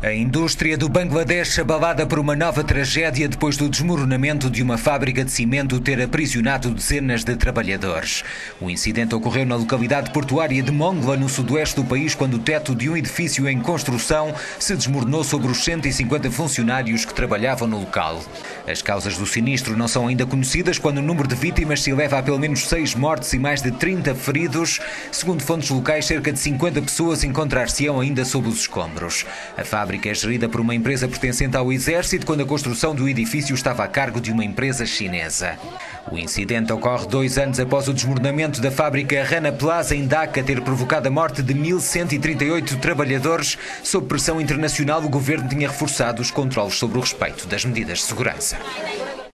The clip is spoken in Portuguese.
A indústria do Bangladesh, abalada por uma nova tragédia depois do desmoronamento de uma fábrica de cimento ter aprisionado dezenas de trabalhadores. O incidente ocorreu na localidade portuária de Mongla, no sudoeste do país, quando o teto de um edifício em construção se desmoronou sobre os 150 funcionários que trabalhavam no local. As causas do sinistro não são ainda conhecidas, quando o número de vítimas se eleva a pelo menos 6 mortes e mais de 30 feridos. Segundo fontes locais, cerca de 50 pessoas encontrar-se-ão ainda sob os escombros. A fábrica é gerida por uma empresa pertencente ao Exército, quando a construção do edifício estava a cargo de uma empresa chinesa. O incidente ocorre 2 anos após o desmoronamento da fábrica Rana Plaza, em Daca, ter provocado a morte de 1.138 trabalhadores. Sob pressão internacional, o governo tinha reforçado os controles sobre o respeito das medidas de segurança.